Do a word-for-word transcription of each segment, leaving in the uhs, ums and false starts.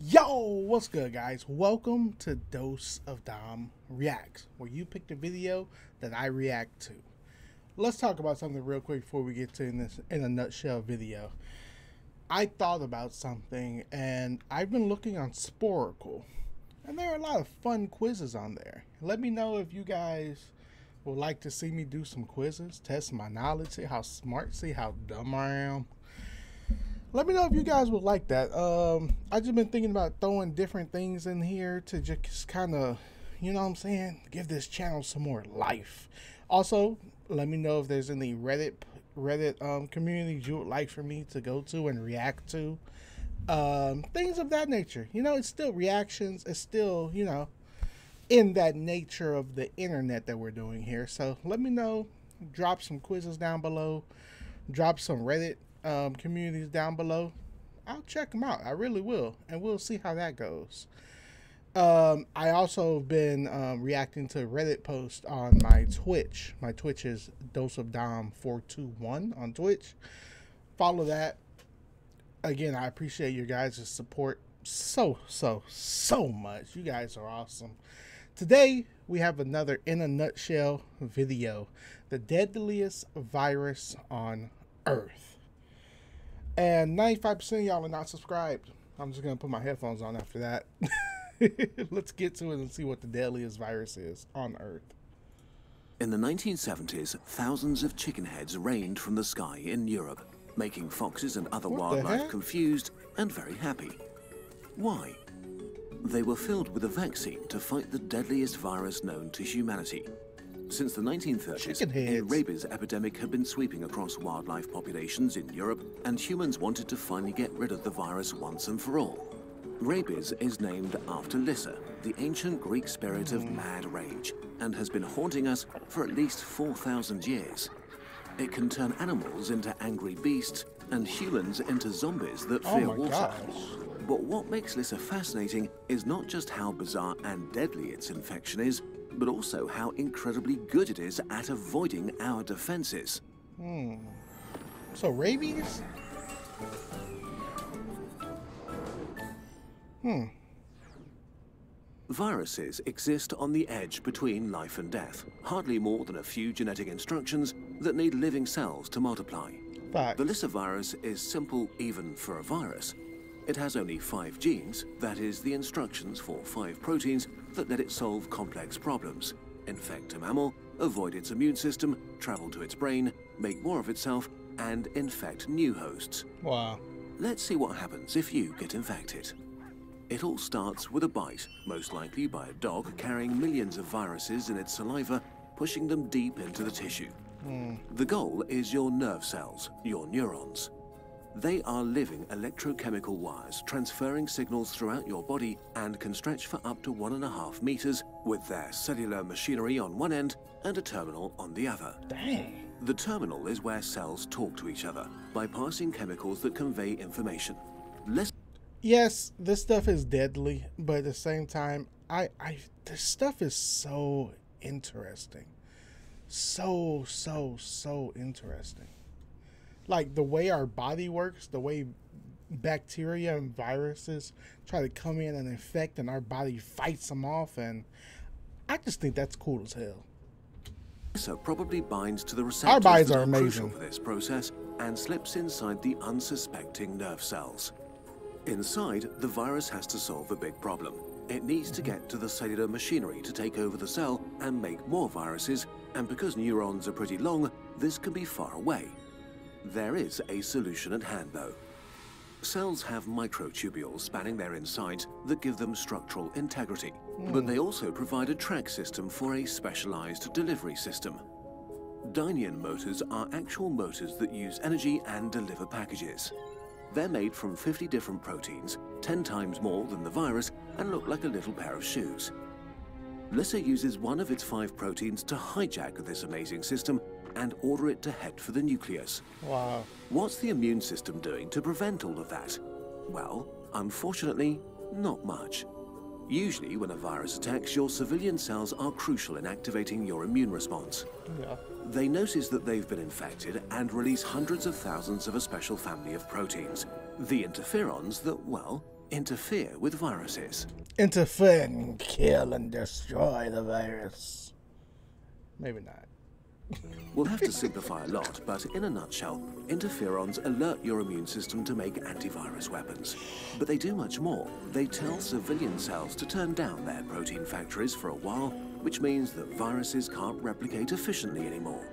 Yo, what's good, guys? Welcome to Dose of Dom Reacts, where you picked a video that I react to. Let's talk about something real quick before we get to in this in a nutshell video. I thought about something, and I've been looking on Sporcle, and there are a lot of fun quizzes on there. Let me know if you guys would like to see me do some quizzes, test my knowledge, see how smart, see how dumb I am. Let me know if you guys would like that. Um, I've just been thinking about throwing different things in here to just kind of, you know what I'm saying, give this channel some more life. Also, let me know if there's any Reddit Reddit um, communities you would like for me to go to and react to. Um, things of that nature. You know, it's still reactions. It's still, you know, in that nature of the internet that we're doing here. So let me know. Drop some quizzes down below. Drop some Reddit um communities down below. I'll check them out. I really will, and we'll see how that goes. um I also have been um reacting to Reddit posts on my Twitch. My Twitch is dose of dom four two one on Twitch. Follow that. Again, I appreciate your guys' support so so so much. You guys are awesome. Today we have another in a nutshell video, the deadliest virus on Earth. And ninety-five percent of y'all are not subscribed. I'm just going to put my headphones on after that. Let's get to it and see what the deadliest virus is on Earth. In the nineteen seventies, thousands of chicken heads rained from the sky in Europe, making foxes and other what wildlife confused and very happy. Why? They were filled with a vaccine to fight the deadliest virus known to humanity. Since the nineteen thirties, a rabies epidemic had been sweeping across wildlife populations in Europe, and humans wanted to finally get rid of the virus once and for all. Rabies is named after Lyssa, the ancient Greek spirit of mad rage, and has been haunting us for at least four thousand years. It can turn animals into angry beasts and humans into zombies that oh fear water. Gosh. But what makes Lyssa fascinating is not just how bizarre and deadly its infection is, but also how incredibly good it is at avoiding our defenses. Hmm. So rabies? Hmm. Viruses exist on the edge between life and death, hardly more than a few genetic instructions that need living cells to multiply. Facts. The lyssavirus is simple even for a virus. It has only five genes, that is, the instructions for five proteins that let it solve complex problems, infect a mammal, avoid its immune system, travel to its brain, make more of itself, and infect new hosts. Wow. Let's see what happens if you get infected. It all starts with a bite, most likely by a dog carrying millions of viruses in its saliva, pushing them deep into the tissue. Mm. The goal is your nerve cells, your neurons. They are living electrochemical wires, transferring signals throughout your body and can stretch for up to one and a half meters with their cellular machinery on one end and a terminal on the other. Dang. The terminal is where cells talk to each other by passing chemicals that convey information. Let's yes, this stuff is deadly, but at the same time, I, I this stuff is so interesting. So, so, so interesting. Like the way our body works, the way bacteria and viruses try to come in and infect and our body fights them off, and I just think that's cool as hell. So probably binds to the receptors our bodies that are, are crucial for this process and slips inside the unsuspecting nerve cells. Inside, the virus has to solve a big problem. It needs to get to the cellular machinery to take over the cell and make more viruses, and because neurons are pretty long, this can be far away. There is a solution at hand, though. Cells have microtubules spanning their insides that give them structural integrity, mm. but they also provide a track system for a specialized delivery system. Dynein motors are actual motors that use energy and deliver packages. They're made from fifty different proteins, ten times more than the virus, and look like a little pair of shoes. Lyssa uses one of its five proteins to hijack this amazing system and order it to head for the nucleus. Wow. What's the immune system doing to prevent all of that? Well, unfortunately, not much. Usually, when a virus attacks, your civilian cells are crucial in activating your immune response. Yeah. They notice that they've been infected and release hundreds of thousands of a special family of proteins, the interferons that, well, interfere with viruses. Interfere and kill and destroy the virus. Maybe not. We'll have to simplify a lot, but in a nutshell, interferons alert your immune system to make antivirus weapons. But they do much more. They tell civilian cells to turn down their protein factories for a while, which means that viruses can't replicate efficiently anymore.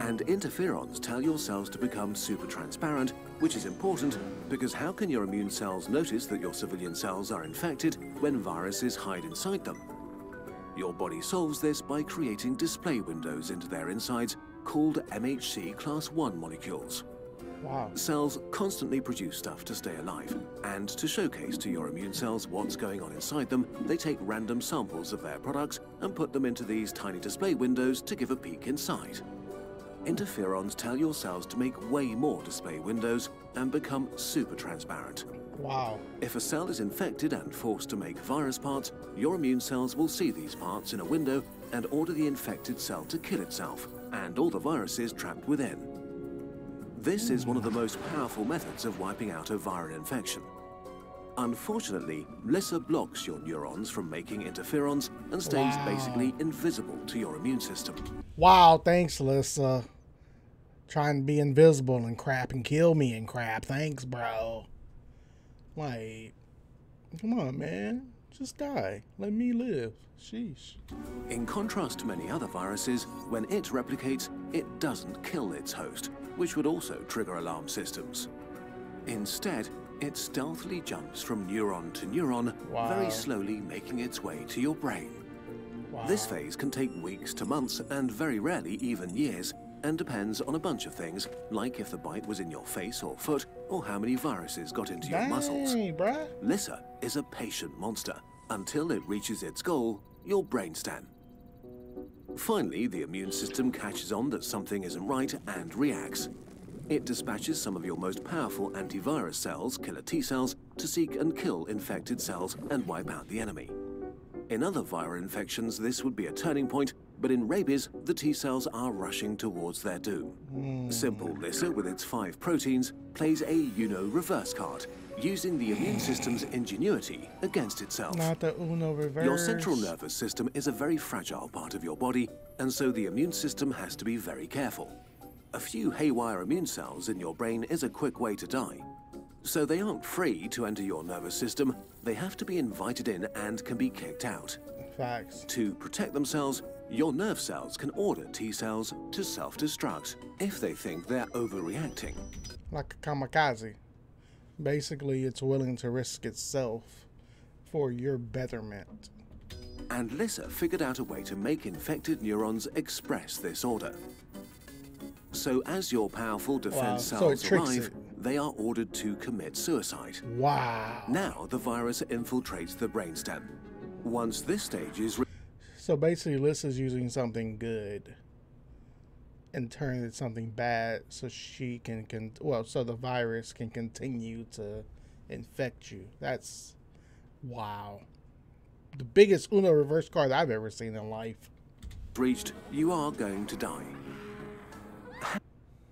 And interferons tell your cells to become super transparent, which is important because how can your immune cells notice that your civilian cells are infected when viruses hide inside them? Your body solves this by creating display windows into their insides called M H C class one molecules. Wow. Cells constantly produce stuff to stay alive, and to showcase to your immune cells what's going on inside them, they take random samples of their products and put them into these tiny display windows to give a peek inside. Interferons tell your cells to make way more display windows and become super transparent. Wow. If a cell is infected and forced to make virus parts, your immune cells will see these parts in a window and order the infected cell to kill itself and all the viruses trapped within. This is one of the most powerful methods of wiping out a viral infection. Unfortunately, Lyssa blocks your neurons from making interferons and stays wow. basically invisible to your immune system. Wow, thanks, Lyssa. Trying to be invisible and crap and kill me and crap. Thanks, bro. Like, come on, man. Just die. Let me live. Sheesh. In contrast to many other viruses, when it replicates, it doesn't kill its host, which would also trigger alarm systems. Instead, it stealthily jumps from neuron to neuron, wow. very slowly making its way to your brain. Wow. This phase can take weeks to months and very rarely even years, and depends on a bunch of things, like if the bite was in your face or foot, or how many viruses got into Dang, your muscles. Bruh. Lyssa is a patient monster, until it reaches its goal, your brainstem. Finally, the immune system catches on that something isn't right and reacts. It dispatches some of your most powerful antivirus cells, killer T cells, to seek and kill infected cells and wipe out the enemy. In other viral infections, this would be a turning point, but in rabies, the T cells are rushing towards their doom. Mm. Simple Lyssa, with its five proteins, plays a Uno reverse card, using the immune system's ingenuity against itself. Not the Uno reverse. Your central nervous system is a very fragile part of your body, and so the immune system has to be very careful. A few haywire immune cells in your brain is a quick way to die. So they aren't free to enter your nervous system, they have to be invited in and can be kicked out. Facts. To protect themselves, your nerve cells can order T cells to self-destruct if they think they're overreacting. Like a kamikaze. Basically, it's willing to risk itself for your betterment. And Lyssa figured out a way to make infected neurons express this order. So as your powerful defense wow. cells so arrive, it. they are ordered to commit suicide. Wow. Now the virus infiltrates the brainstem. Once this stage is... So basically Lyssa's using something good and turning it something bad so she can, can... Well, so the virus can continue to infect you. That's... Wow. The biggest Uno reverse card I've ever seen in life. Breached, you are going to die.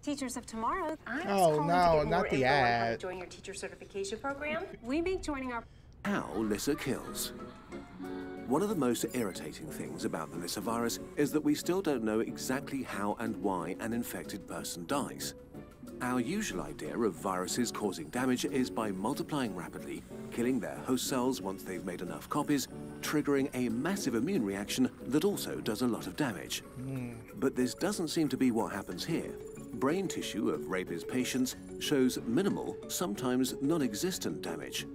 Teachers of Tomorrow. I oh no, not the ad. Join your teacher certification program. We make joining our. How Lyssa kills. One of the most irritating things about the Lyssa virus is that we still don't know exactly how and why an infected person dies. Our usual idea of viruses causing damage is by multiplying rapidly, killing their host cells once they've made enough copies, triggering a massive immune reaction that also does a lot of damage. Mm. But this doesn't seem to be what happens here. Brain tissue of rabies patients shows minimal, sometimes non-existent damage.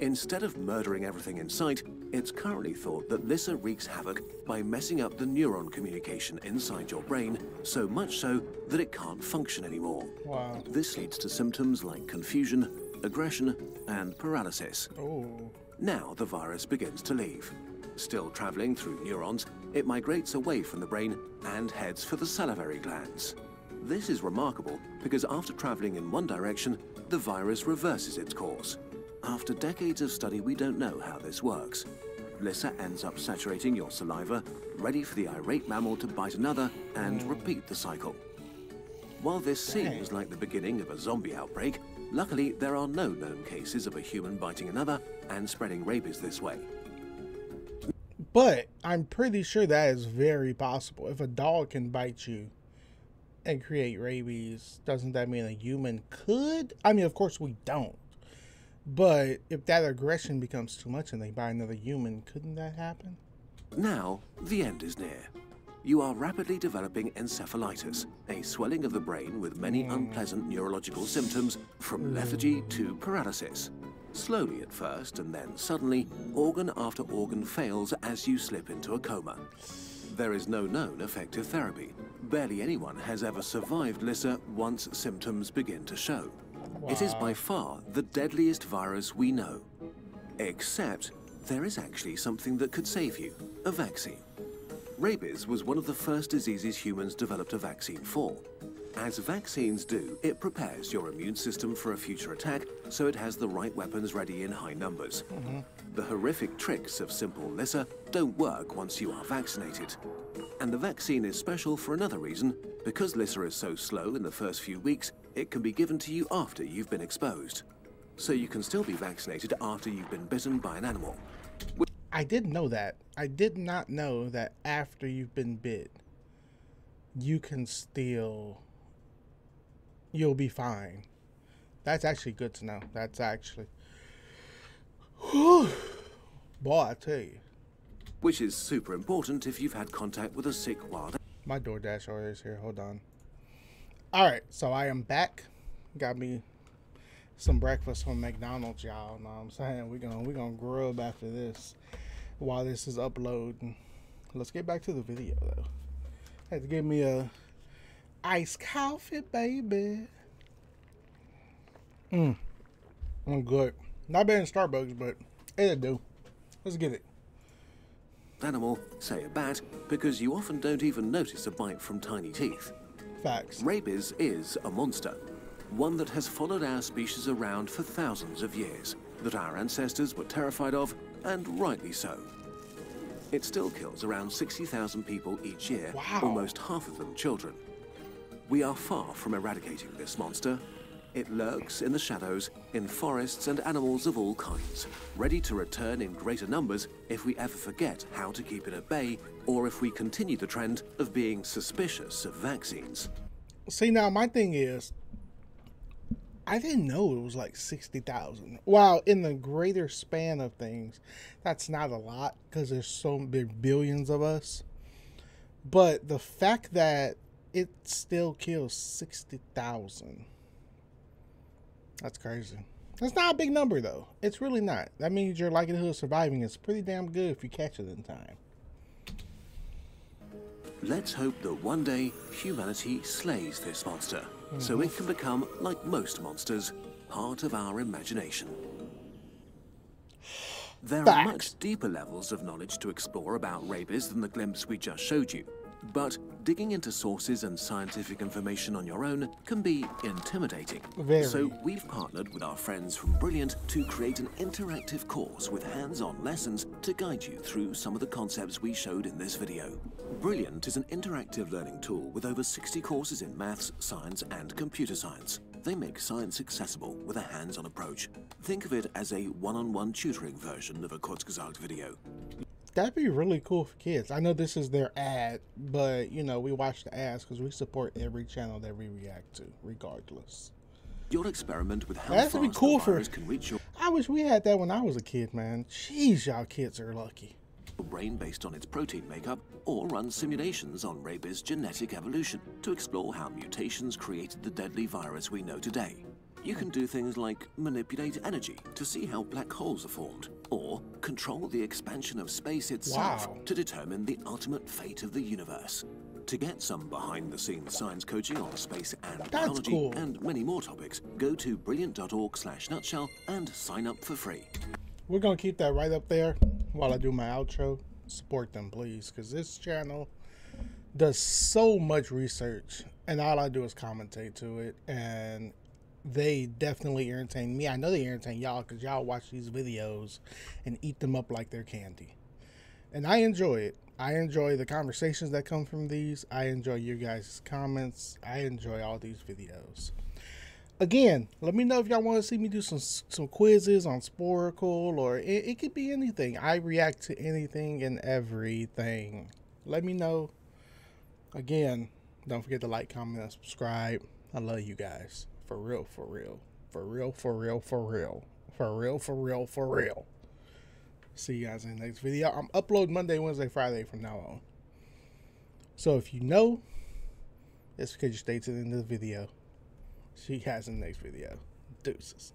Instead of murdering everything in sight, it's currently thought that Lyssa wreaks havoc by messing up the neuron communication inside your brain, so much so that it can't function anymore. Wow. This leads to symptoms like confusion, aggression, and paralysis. Oh. Now the virus begins to leave. Still traveling through neurons, it migrates away from the brain and heads for the salivary glands. This is remarkable because after traveling in one direction, the virus reverses its course. After decades of study, we don't know how this works. Lyssa ends up saturating your saliva, ready for the irate mammal to bite another and repeat the cycle. While this seems like the beginning of a zombie outbreak, Luckily, there are no known cases of a human biting another and spreading rabies this way. But I'm pretty sure that is very possible. If a dog can bite you and create rabies, doesn't that mean a human could? I mean, of course we don't. But if that aggression becomes too much and they bite another human, couldn't that happen? Now, the end is near. You are rapidly developing encephalitis, a swelling of the brain with many mm. unpleasant neurological symptoms, from lethargy to paralysis. Slowly at first, and then suddenly, organ after organ fails as you slip into a coma. There is no known effective therapy. Barely anyone has ever survived Lyssa once symptoms begin to show. Wow. It is by far the deadliest virus we know. Except there is actually something that could save you, a vaccine. Rabies was one of the first diseases humans developed a vaccine for. As vaccines do, it prepares your immune system for a future attack, so it has the right weapons ready in high numbers. Mm-hmm. The horrific tricks of simple Lyssa don't work once you are vaccinated. And the vaccine is special for another reason. Because Lyssa is so slow in the first few weeks, it can be given to you after you've been exposed. So you can still be vaccinated after you've been bitten by an animal. I didn't know that. I did not know that after you've been bit, you can still, you'll be fine. That's actually good to know. That's actually, whew, boy, I tell you. Which is super important if you've had contact with a sick wild. My DoorDash order is here, hold on. All right, so I am back. Got me some breakfast from McDonald's, y'all. Know what I'm saying? We're gonna, we're gonna grub after this while this is uploading. Let's get back to the video though. I had to give me a iced coffee, baby. Mmm, I'm good. Not bad in Starbucks, but it'll do. Let's get it. Animal, say a bat, because you often don't even notice a bite from tiny teeth. Facts. Rabies is a monster. One that has followed our species around for thousands of years, that our ancestors were terrified of, and rightly so. It still kills around sixty thousand people each year, wow. Almost half of them children. We are far from eradicating this monster. It lurks in the shadows, in forests and animals of all kinds, ready to return in greater numbers if we ever forget how to keep it at bay, or if we continue the trend of being suspicious of vaccines. See, now my thing is, I didn't know it was like sixty thousand. Wow, in the greater span of things, that's not a lot because there's so big billions of us. But the fact that it still kills sixty thousand, that's crazy. That's not a big number though. It's really not. That means your likelihood of surviving is pretty damn good if you catch it in time. Let's hope that one day humanity slays this monster. Mm-hmm. So it can become, like most monsters, part of our imagination. There Facts. Are much deeper levels of knowledge to explore about rabies than the glimpse we just showed you, but digging into sources and scientific information on your own can be intimidating. Very. So we've partnered with our friends from Brilliant to create an interactive course with hands-on lessons to guide you through some of the concepts we showed in this video. Brilliant is an interactive learning tool with over sixty courses in maths, science, and computer science. They make science accessible with a hands-on approach. Think of it as a one-on-one tutoring version of a Kurzgesagt video. That'd be really cool for kids. I know this is their ad, but you know, we watch the ads because we support every channel that we react to, regardless. You'll experiment with how fast the virus can reach your... I wish we had that when I was a kid, man. Jeez, y'all kids are lucky. Brain based on its protein makeup, or run simulations on rabies' genetic evolution to explore how mutations created the deadly virus we know today. You can do things like manipulate energy to see how black holes are formed, or control the expansion of space itself wow. to determine the ultimate fate of the universe. To get some behind-the-scenes science coaching on space and That's biology cool. and many more topics, go to brilliant dot org slash nutshell and sign up for free. We're gonna keep that right up there while I do my outro. Support them, please, because this channel does so much research, and all I do is commentate to it, and they definitely entertain me. I know they entertain y'all because y'all watch these videos and eat them up like they're candy. And I enjoy it. I enjoy the conversations that come from these. I enjoy your guys' comments. I enjoy all these videos. Again, let me know if y'all want to see me do some some quizzes on Sporcle, or it, it could be anything. I react to anything and everything. Let me know. Again, don't forget to like, comment, and subscribe. I love you guys. For real, for real. For real, for real, for real. For real, for real, for real. See you guys in the next video. I'm uploading Monday, Wednesday, Friday from now on. So if you know, it's because you stayed to the end of the video. See you guys in the next video. Deuces.